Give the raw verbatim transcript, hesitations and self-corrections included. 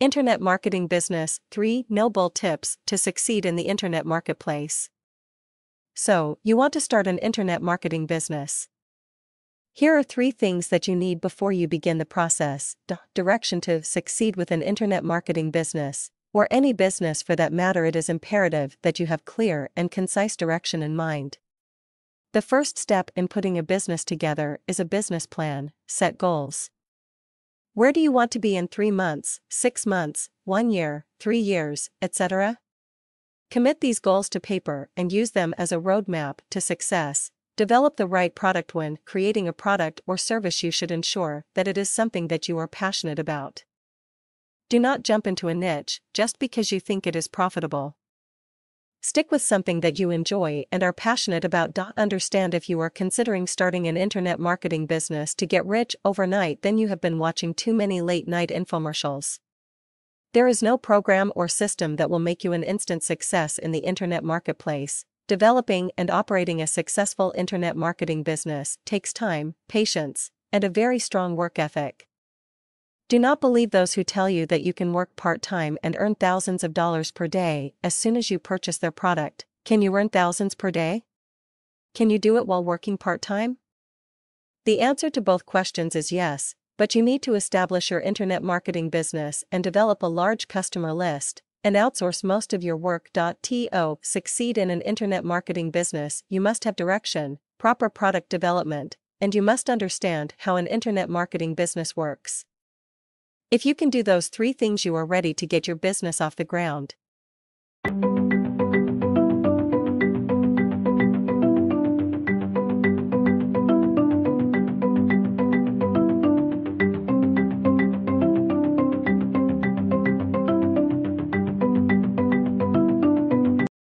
Internet marketing business, three noble tips to succeed in the internet marketplace. So, you want to start an internet marketing business. Here are three things that you need before you begin the process. D- direction to succeed with an internet marketing business, or any business for that matter. It is imperative that you have clear and concise direction in mind. The first step in putting a business together is a business plan. Set goals. Where do you want to be in three months, six months, one year, three years, et cetera? Commit these goals to paper and use them as a roadmap to success. Develop the right product. When creating a product or service, you should ensure that it is something that you are passionate about. Do not jump into a niche just because you think it is profitable. Stick with something that you enjoy and are passionate about. Understand, if you are considering starting an internet marketing business to get rich overnight, then you have been watching too many late-night infomercials. There is no program or system that will make you an instant success in the internet marketplace. Developing and operating a successful internet marketing business takes time, patience, and a very strong work ethic. Do not believe those who tell you that you can work part-time and earn thousands of dollars per day as soon as you purchase their product. Can you earn thousands per day? Can you do it while working part-time? The answer to both questions is yes, but you need to establish your internet marketing business and develop a large customer list, and outsource most of your work. To succeed in an internet marketing business, you must have direction, proper product development, and you must understand how an internet marketing business works. If you can do those three things, you are ready to get your business off the ground.